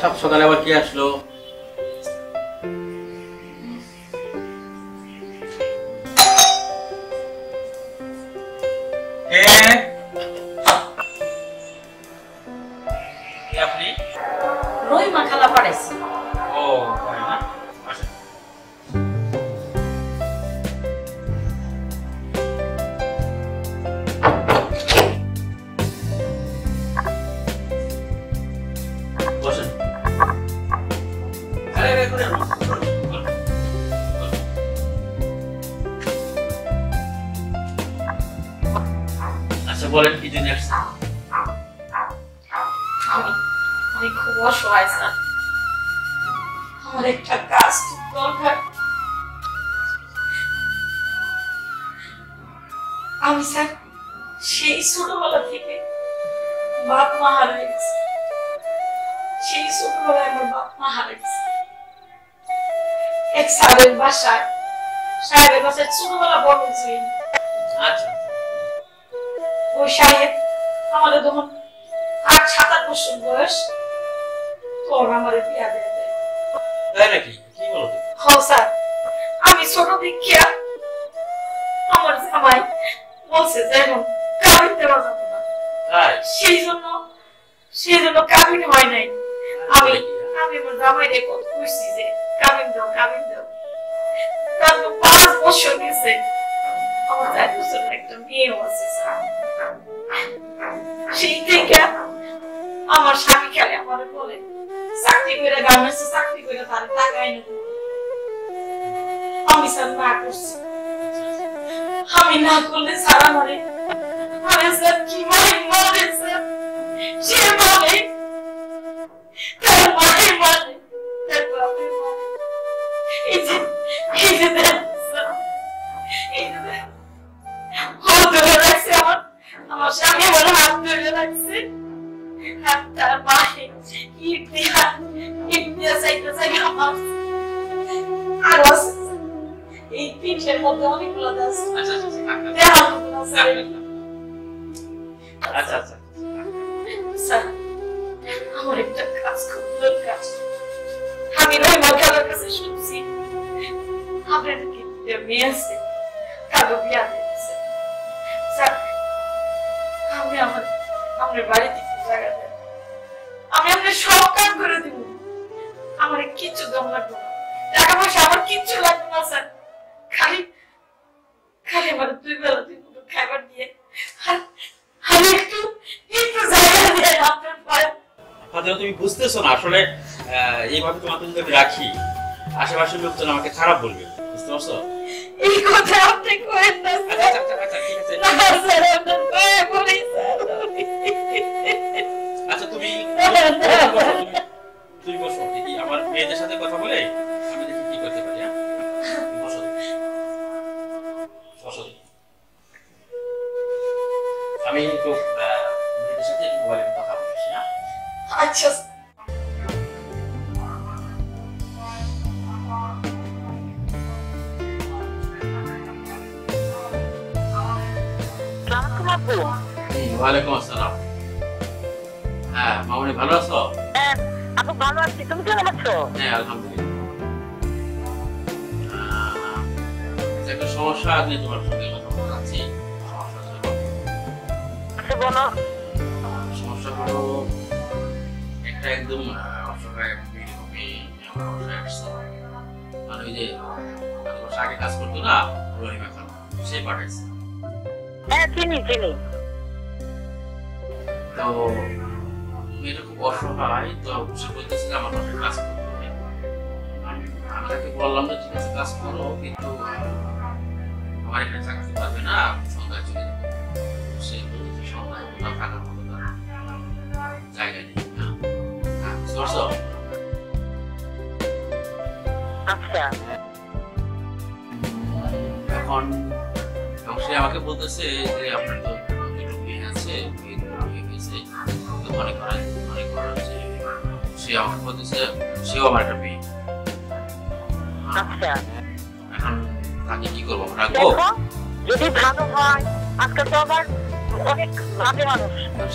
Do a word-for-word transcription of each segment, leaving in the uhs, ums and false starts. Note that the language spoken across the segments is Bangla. সব সকালে আবার কে আসলো?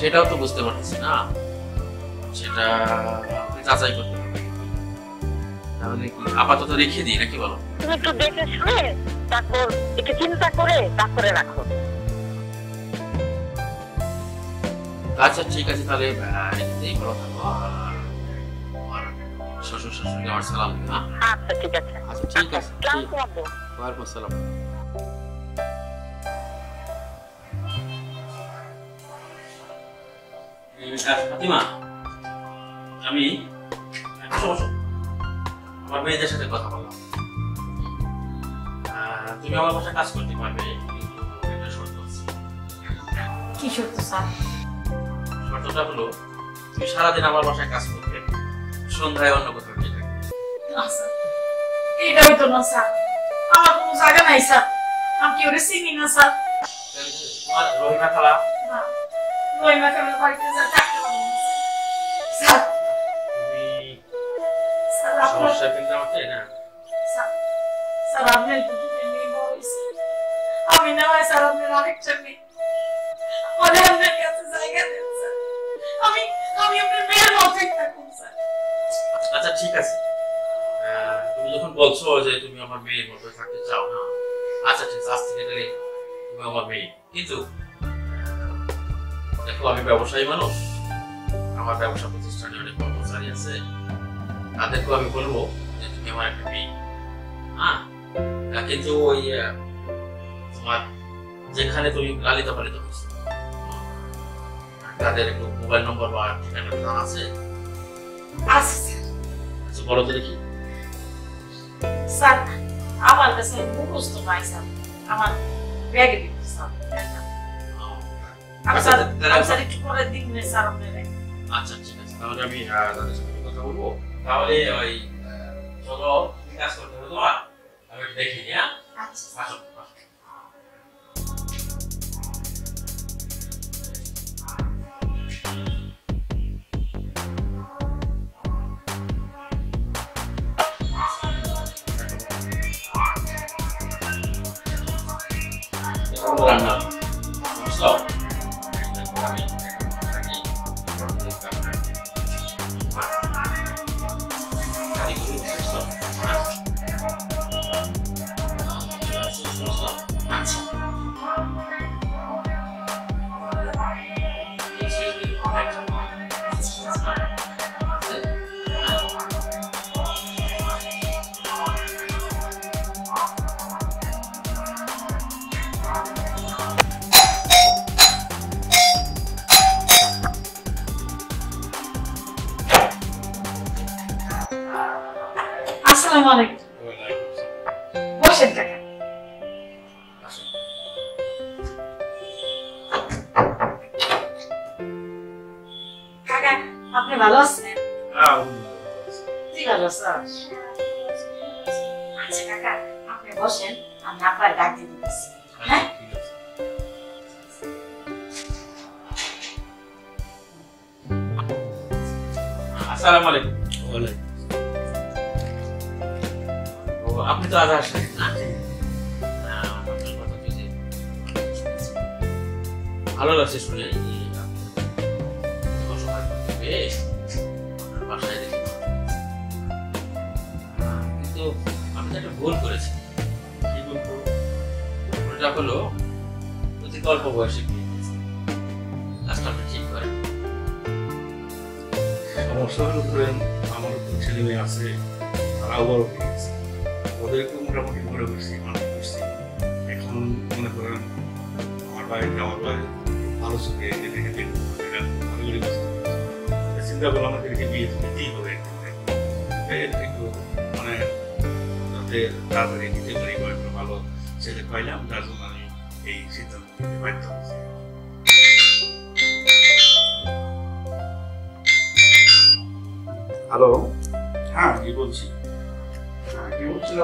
সেটাও তো বুঝতে পারতেছি না। সেটা যাচাই করতে হবে। তাহলে কি আপাতত রেখে দিই নাকি বলো? তুমি একটু দেখে শুনে তারপর একটু চিন্তা করে তারপরে রাখো। আচ্ছা ঠিক আছে, তাহলে এই ভালো থাকো। শ্বশুর শাশুড়ি আমার সালাম। আচ্ছা ঠিক আছে। আচ্ছা ঠিক আছে, ওয়ালাইকুম আসসালাম। আমি আমার মেয়েদের সাথে কথা বললাম। তুমি আমার বাসায় কাজ করতে পারবে, শর্তটা হলো তুমি সারাদিন আমার বাসায় কাজ করবে, সন্ধ্যায় অন্য কোথাও গিয়ে থাকবে। এটাই তো না স্যার, আমার কোনো জায়গা নাই স্যার। আমি কি ওরে চিনি না স্যার। তোমার রহিমা খালা? না, রহিমা খালার বাড়িতে স্যার থাকতে পারবো না স্যার। আচ্ছা ঠিক আছে, তুমি যখন বলছো যে তুমি আমার মেয়ের মতো থাকতে চাও না, আচ্ছা ঠিক আছে, আজ থেকে তুমি আমার মেয়ে। কিন্তু দেখো, আমি ব্যবসায়ী মানুষ, আমার ব্যবসা প্রতিষ্ঠানে অনেক কর্মচারী আছে, তাদেরকেও আমি বলবো যে তুমি আমার একটা মেয়ে। হ্যাঁ, কিন্তু ওই তোমার যেখানে তুমি লালিত পালিত হয়েছো তাদের একটু মোবাইল নম্বর বা ঠিকানা দাম আছে? আছে। আচ্ছা বলো তো দেখি। স্যার আমার কাছে মুখস্থ নাই স্যার, আমার ব্যাগে দিতে স্যার। আচ্ছা স্যার একটু পরে দিন স্যার আপনারা। আচ্ছা ঠিক আছে, তাহলে আমি তাদের সাথে কথা বলবো। তাহলে ওই চলো কাজ করতে হবে তোমার, আমি দেখি। হ্যাঁ আচ্ছা রান্না আপনি তো আজ আসেন না, ভালো লাগছে শুনে। কিন্তু আমি তো একটা ভুল করেছি। ভুলটা হলো অতি অল্প বয়সে বিয়ে দিয়েছে। কাজটা আপনি ঠিক করেন। সমস্যা হলো আমার ছেলে মেয়ে আছে, তারাও বড় পেয়েছে, ওদেরকেও মোটামুটি বড় করছি, মানুষ করছি। এখন মনে করেন আমার বাড়িতে আমার বাড়ি ভালো চোখে দেখে দেখে চিন্তা করলো আমাদেরকে বিয়ে দিতেই হবে, একটু মানে যাতে তাড়াতাড়ি দিতে পারি বা একটা ভালো ছেলে পাইলাম, তার জন্য আমি এই সিদ্ধান্ত নিতে বাধ্য হয়েছি। হ্যালো, হ্যাঁ কি বলছি? দেখতেছ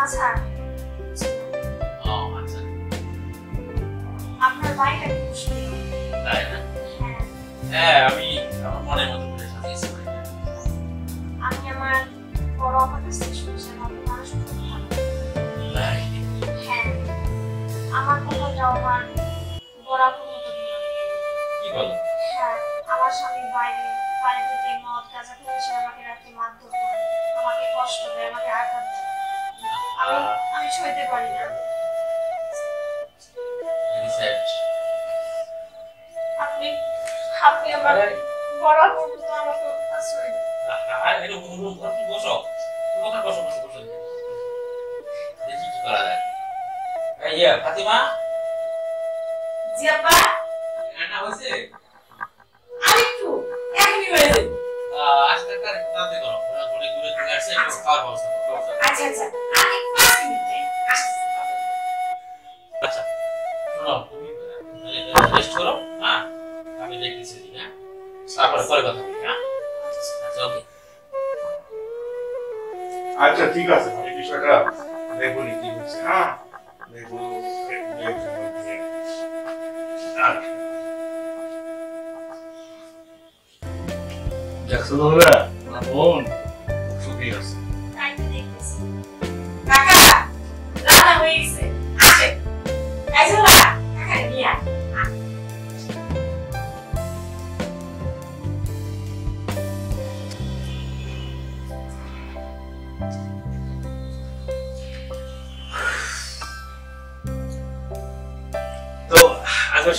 That's her. Oh, that's it. I'm her writer usually. Right. Yeah. Yeah, I mean, I'm wondering what the person is like that. I'm your man for all of the situation of the man's food. Right. Yeah. I'm a good job for all of the people. You got it. Yeah. I'm a shabby writer. I'm a good job because I finish my character month to month. I'm a cost to them, I'm a character. আমি ছুঁতে পারি না রিসার্চ আপনি আপনি আমার বড় করতে আমাকে আসলে আর এর বড় করতে বসো কথা বসো বসো বসো দেখি কি করা যায় এই ইয়া ফাতিমা জি আপা রান্না হইছে আমি তো এখনি হয়ে আজকে কার কাজ করো পুরো ঘুরে ঘুরে তুমি আসছে একটু খাওয়া বসো আচ্ছা আচ্ছা আচ্ছা ঠিক আছে আমি বিষয়টা দেখব নি কি হচ্ছে হ্যাঁ দেখব দেখছো তোমরা না বোন সুখী আছে তাই তো দেখতেছি কাকা রান্না হয়ে গেছে আসে আইসোলা কাকা নিয়া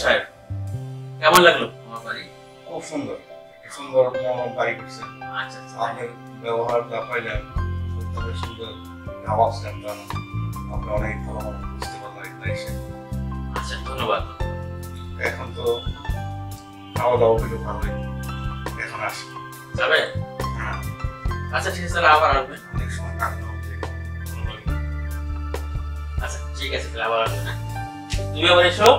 সাহেব কেমন লাগলো আমার বাড়ি খুব সুন্দর সুন্দর মনোরম বাড়ি করছে আচ্ছা আপনার ব্যবহার যা পাইলাম সত্যি সুন্দর আওয়াজ জানতাম আপনি অনেক ভালো বুঝতে পারলেন এসে আচ্ছা ধন্যবাদ এখন তো খাওয়া দাওয়া করে ভালো এখন আসি যাবে হ্যাঁ আচ্ছা ঠিক আছে আবার আসবেন অনেক সময় থাকবে আচ্ছা ঠিক আছে আবার আসবেন তুমি আবার এসো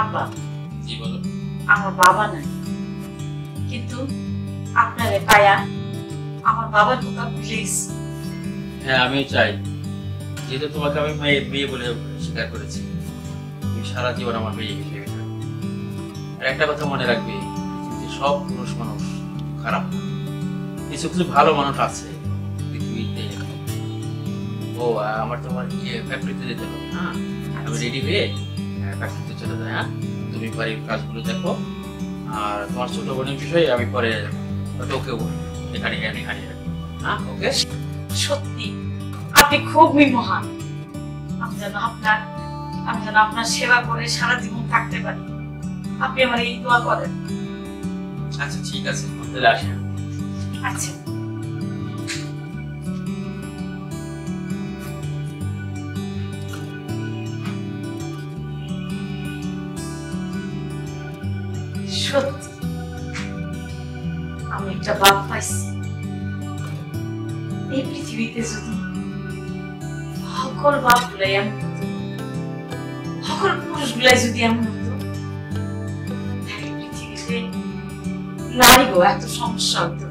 আপা জি বলো আমার বাবা নাই কিন্তু আপনারে পায়া আমার বাবার কথা প্লিজ হ্যাঁ আমি চাই যেটা তোমাকে আমি মেয়ে বলে স্বীকার করেছি তুমি সারা জীবন আমার মেয়ে হিসেবে আর একটা কথা মনে রাখবে যে সব পুরুষ মানুষ খারাপ না কিছু কিছু ভালো মানুষ আছে পৃথিবীতে ও আমার তোমার ইয়ে ফ্যাক্টরিতে যেতে হবে না আমি রেডি হয়ে ফ্যাক্টরিতে চলে যাই হ্যাঁ তুমি বাড়ির কাজগুলো দেখো আর তোমার ছোট বোনের বিষয়ে আমি পরে হয়তো ওকেও এখানে আমি হারিয়ে রাখবো হ্যাঁ ওকে সত্যি আপনি খুব মহান আমি যেন আপনার আমি যেন আপনার সেবা করে সারা জীবন থাকতে পারি আপনি আমার এই দোয়া করেন আচ্ছা ঠিক আছে তাহলে আসেন আচ্ছা সত্যি আমি একটা বাপ পাইছি এই পৃথিবীতে যদি সকল বাপ গুলাই এমন হতো সকল পুরুষ গুলাই যদি এমন হতো পৃথিবীতে নারী গো এত সমস্যা হতো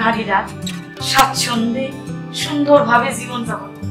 নারীরা স্বাচ্ছন্দ্যে সুন্দরভাবে জীবনযাপন